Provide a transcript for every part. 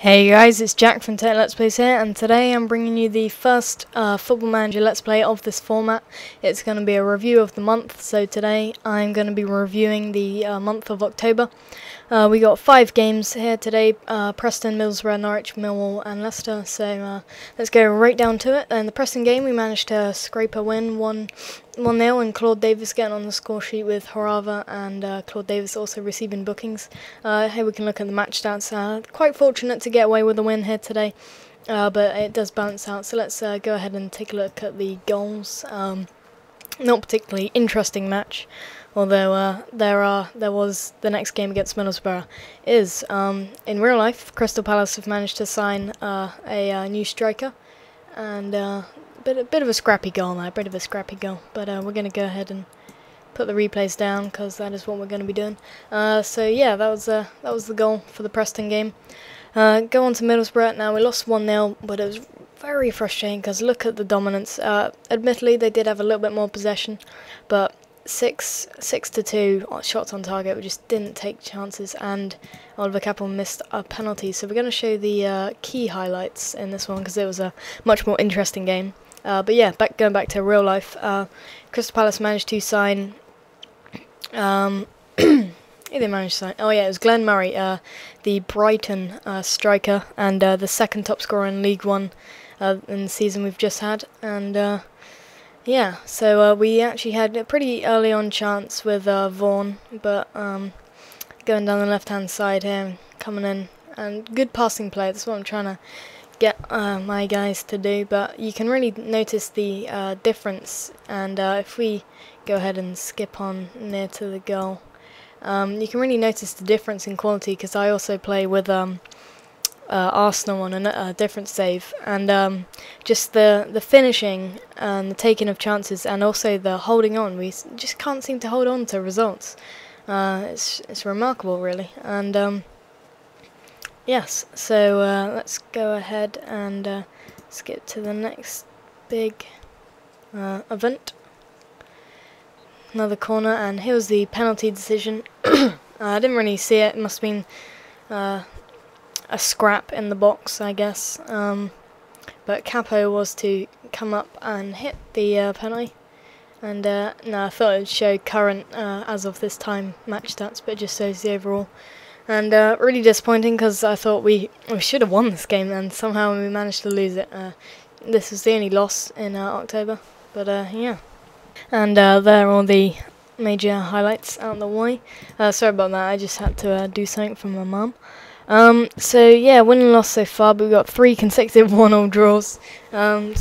Hey guys, it's Jack from Tech Let's Plays here, and today I'm bringing you the first Football Manager Let's Play of this format. It's going to be a review of the month, so today I'm going to be reviewing the month of October. We got 5 games here today, Preston, Middlesbrough, Norwich, Millwall and Leicester, so let's go right down to it. In the Preston game we managed to scrape a win, 1-0, and Claude Davis getting on the score sheet with Horava, and Claude Davis also receiving bookings. Here we can look at the match stats. Quite fortunate to get away with a win here today, but it does balance out. So let's go ahead and take a look at the goals. Not particularly interesting match, although there was the next game against Middlesbrough is. In real life, Crystal Palace have managed to sign a new striker, and a bit of a scrappy goal there, but we're going to go ahead and put the replays down because that is what we're going to be doing. So yeah, that was the goal for the Preston game. Go on to Middlesbrough. Now we lost 1-0, but it was very frustrating because look at the dominance. Admittedly, they did have a little bit more possession, but six to two shots on target. We just didn't take chances, and Oliver Kapel missed a penalty. So we're going to show the key highlights in this one because it was a much more interesting game. But yeah, going back to real life, Crystal Palace managed to sign. They managed to sign. Oh yeah, it was Glenn Murray, the Brighton striker, and the second top scorer in League One in the season we've just had. And yeah, so we actually had a pretty early on chance with Vaughan, but going down the left hand side here, coming in, and good passing play. That's what I'm trying to get my guys to do, but you can really notice the difference. And if we go ahead and skip on near to the goal, you can really notice the difference in quality, because I also play with Arsenal on a different save, and just the finishing and the taking of chances, and also the holding on. We just can't seem to hold on to results. It's remarkable, really. And yes, so let's go ahead and skip to the next big event. Another corner, and here was the penalty decision. I didn't really see it. It must have been a scrap in the box, I guess. But Capo was to come up and hit the penalty. And no, I thought it would show current as of this time match stats, but it just shows the overall. And really disappointing, because I thought we should have won this game, and somehow we managed to lose it. This was the only loss in October, but yeah. And there are all the major highlights out of the way. Sorry about that, I just had to do something for my mum. So yeah, win and loss so far, but we've got 3 consecutive 1-all draws. So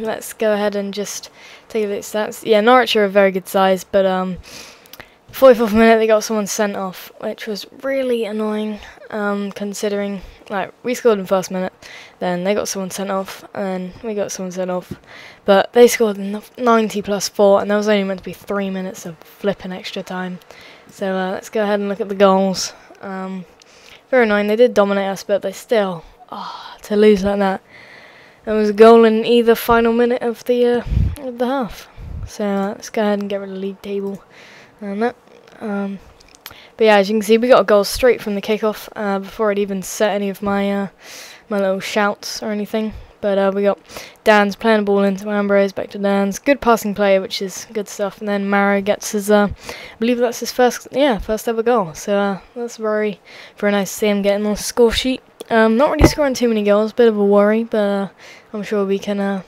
let's go ahead and just take a look at stats. Yeah, Norwich are a very good size, but 44th minute they got someone sent off, which was really annoying, considering like we scored in the first minute, then they got someone sent off, and we got someone sent off, but they scored in the 90 plus 4, and there was only meant to be 3 minutes of flipping extra time. So let's go ahead and look at the goals. Very annoying, they did dominate us, but they still, to lose like that. There was a goal in either final minute of the half. So let's go ahead and get rid of the league table and that. But yeah, as you can see, we got a goal straight from the kickoff before I'd even set any of my my little shouts or anything. But we got Dan's playing the ball into Ambrose, back to Dan's. Good passing play, which is good stuff. And then Maro gets his, I believe that's his first ever goal. So that's very nice to see him getting on the score sheet. Not really scoring too many goals, bit of a worry, but I'm sure we can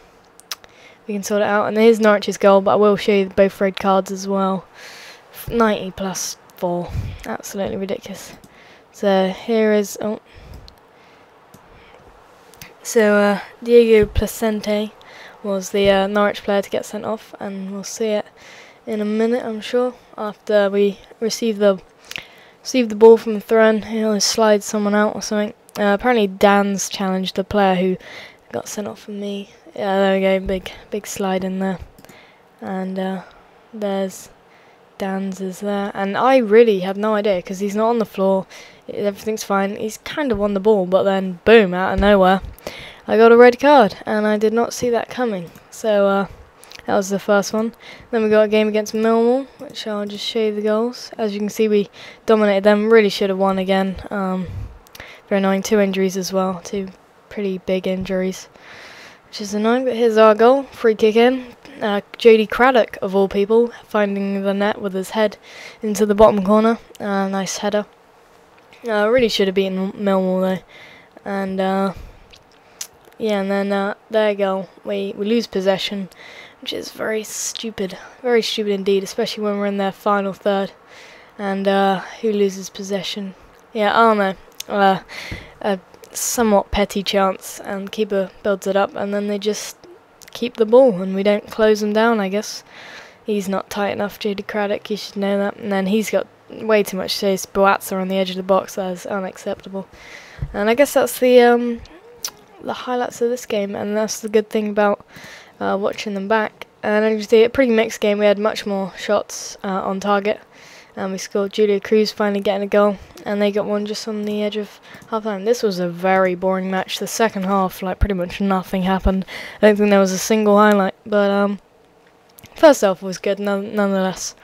sort it out. And here's Norwich's goal, but I will show you both red cards as well. 90 plus 4. Absolutely ridiculous. So here is... Oh. So Diego Placente was the Norwich player to get sent off, and we'll see it in a minute, I'm sure, after we receive the ball from the throw-in. He'll slide someone out or something. Apparently Dan's challenged the player who got sent off for me. Yeah, there we go, big slide in there. And there's... Dan's is there, and I really have no idea because he's not on the floor, everything's fine, he's kind of on the ball, but then boom, out of nowhere I got a red card, and I did not see that coming. So that was the first one. Then we got a game against Millwall, which I'll just show you the goals. As you can see, we dominated them, really should have won again. very annoying. Two injuries as well, two pretty big injuries, which is annoying. But here's our goal, free kick in. J.D. Craddock, of all people, finding the net with his head into the bottom corner. Nice header. Really should have beaten Millwall though. And yeah, and then their goal, we lose possession, which is very stupid indeed, especially when we're in their final third. And who loses possession? Yeah, Arno. A somewhat petty chance, and keeper builds it up, and then they just keep the ball and we don't close them down. I guess he's not tight enough, J.D. Craddock, you should know that. And then he's got way too much space. Boats are on the edge of the box. That's unacceptable. And I guess that's the highlights of this game, and that's the good thing about watching them back. And as you see, a pretty mixed game. We had much more shots on target, and we scored. Julia Cruz finally getting a goal, and they got one just on the edge of half-time. This was a very boring match. The second half, like, pretty much nothing happened. I don't think there was a single highlight, but first half was good nonetheless.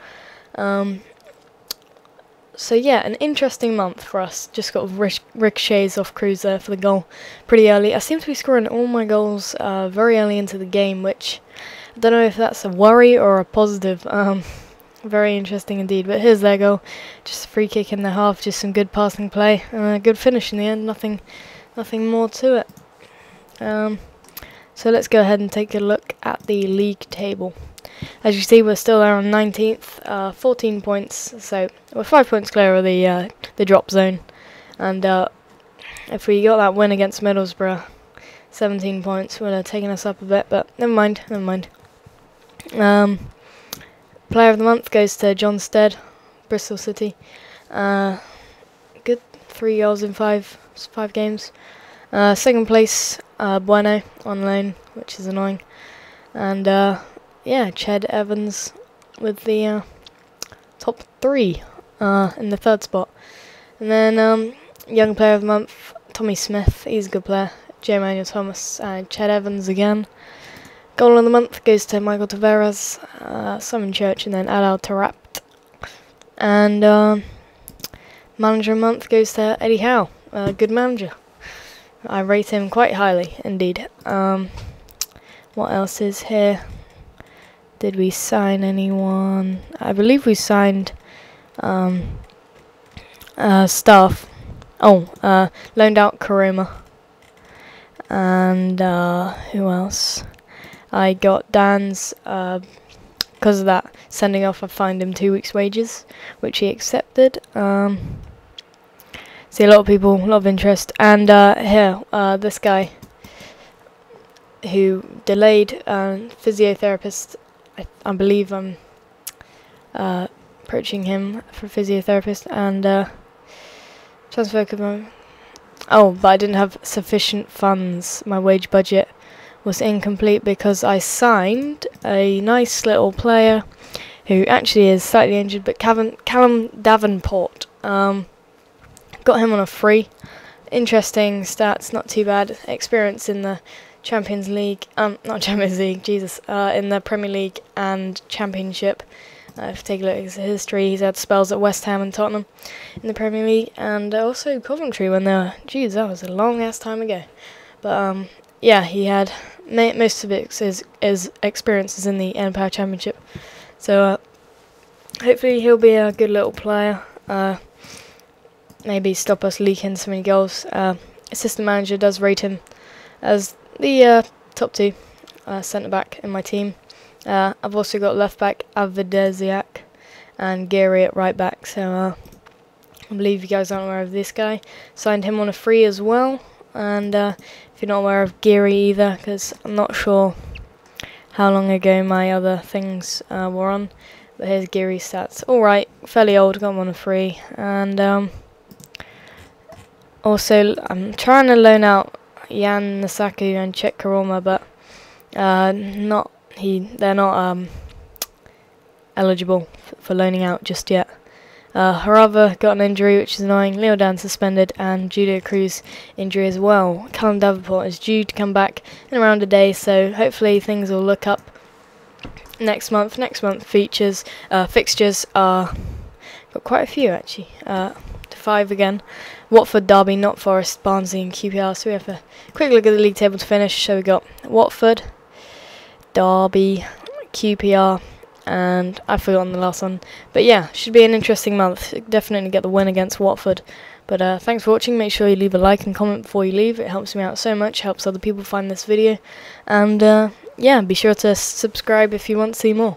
So yeah, an interesting month for us. Just got ricochets off Cruz there for the goal pretty early. I seem to be scoring all my goals very early into the game, which I don't know if that's a worry or a positive. Very interesting indeed. But here's their goal, just a free kick in the half, just some good passing play, and a good finish in the end. Nothing more to it. So let's go ahead and take a look at the league table. As you see, we're still there on 19th, 14 points, so we're 5 points clear of the drop zone. And if we got that win against Middlesbrough, 17 points would have taken us up a bit, but never mind. Player of the month goes to John Stead, Bristol City. Good 3 goals in 5 games. Second place, Bueno on loan, which is annoying. And yeah, Ched Evans with the top 3 in the 3rd spot. And then young player of the month, Tommy Smith. He's a good player. J. Manuel Thomas and Ched Evans again. Goal of the month goes to Michael Taveras, Simon Church, and then Adel Tarapt. And manager of the month goes to Eddie Howe, a good manager. I rate him quite highly indeed. What else is here? Did we sign anyone? I believe we signed staff. Oh, loaned out Karuma. And who else? I got Dan's, because of that sending off, I fined him 2 weeks' wages, which he accepted. See, a lot of people, a lot of interest. And here, this guy who delayed physiotherapist, I believe I'm approaching him for physiotherapist, and transfer could be. Oh, but I didn't have sufficient funds. My wage budget was incomplete because I signed a nice little player who actually is slightly injured, but Callum Davenport. Got him on a free. Interesting stats, not too bad. Experience in the Champions League, not Champions League, Jesus, in the Premier League and Championship. If you take a look at his history, he's had spells at West Ham and Tottenham in the Premier League, and also Coventry when they were, geez, that was a long-ass time ago. But, yeah, he had most of his experiences in the Empire Championship, so hopefully he'll be a good little player. Maybe stop us leaking so many goals. Assistant manager does rate him as the top 2 centre back in my team. I've also got left back Avidesiak and Geary at right back. So I believe you guys aren't aware of this guy. Signed him on a free as well. And if you're not aware of Geary either, because I'm not sure how long ago my other things were on, but here's Geary's stats. Alright, fairly old, got him on a free. And also I'm trying to loan out Jan Nasaku and Chet Karoma, but they're not eligible for loaning out just yet. Horava got an injury, which is annoying. Leo Dan suspended, and Julia Cruz injury as well. Callum Davenport is due to come back in around a day, so hopefully things will look up next month. Next month fixtures are got quite a few actually to 5 again. Watford, Derby, Notts Forest, Barnsley and QPR. So we have a quick look at the league table to finish. So we got Watford, Derby, QPR, and I've forgotten the last one. But yeah, should be an interesting month. Definitely get the win against Watford. But thanks for watching. Make sure you leave a like and comment before you leave. It helps me out so much, helps other people find this video. And yeah, be sure to subscribe if you want to see more.